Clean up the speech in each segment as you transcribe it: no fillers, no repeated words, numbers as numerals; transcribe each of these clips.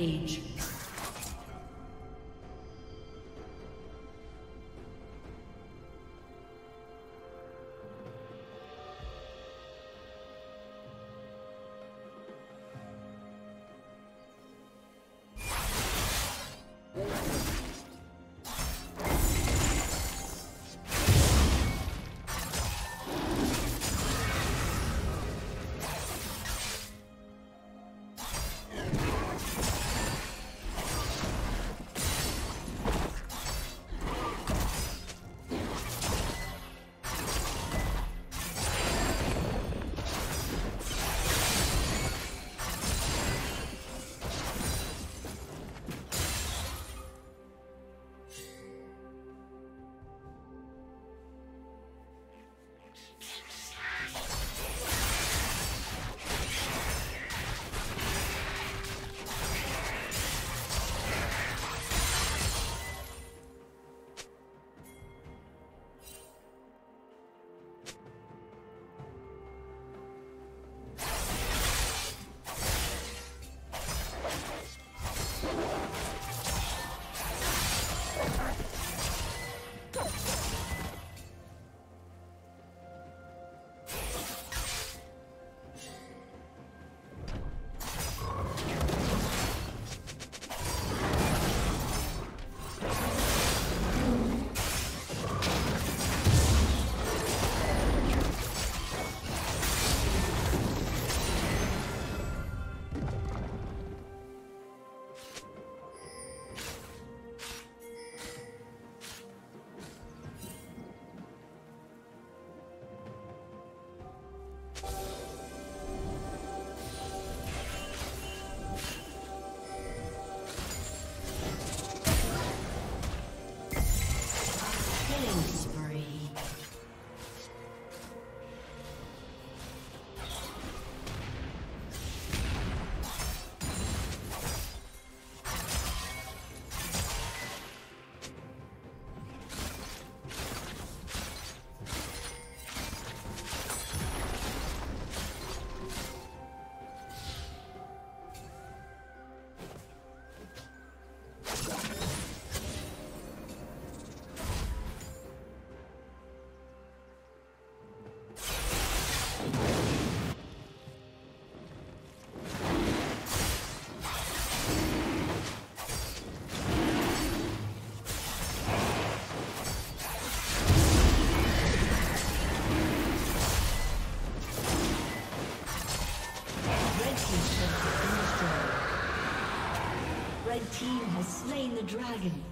Rampage. Team has slain the dragon.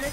Turret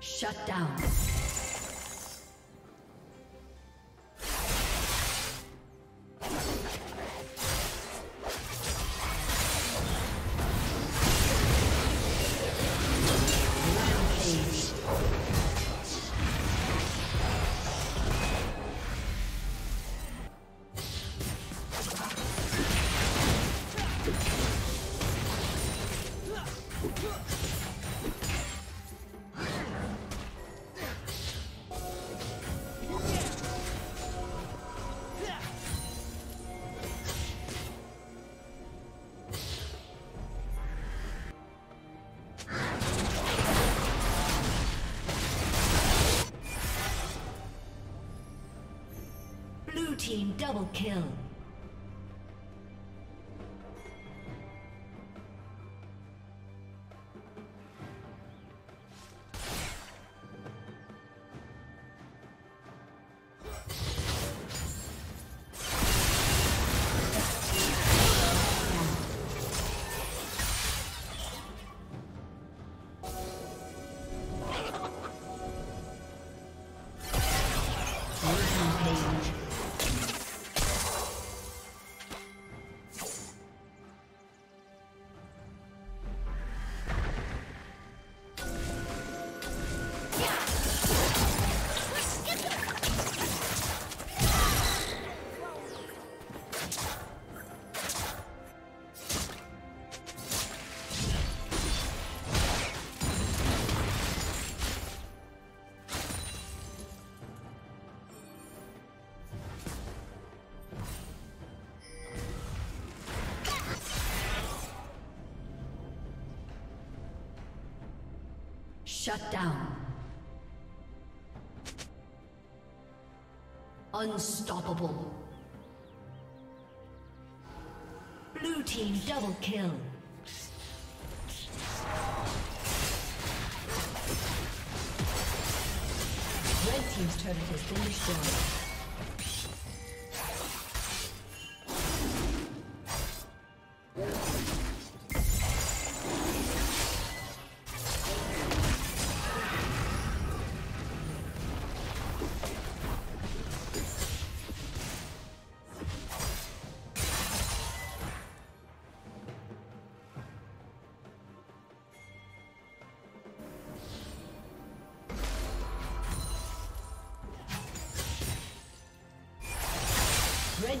Shut down. Team double kill. Shut down. Unstoppable. Blue team double kill. Red team's turret has been destroyed. Red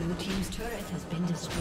Blue team's turret has been destroyed.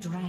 Dragon.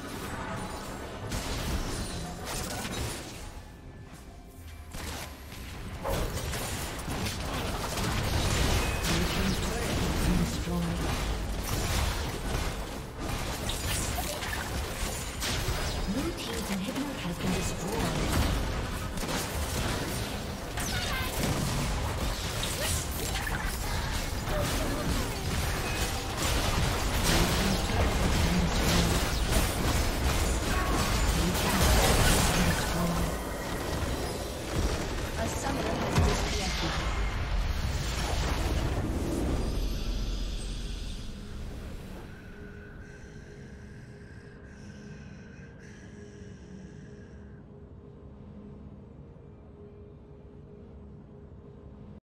Blue team's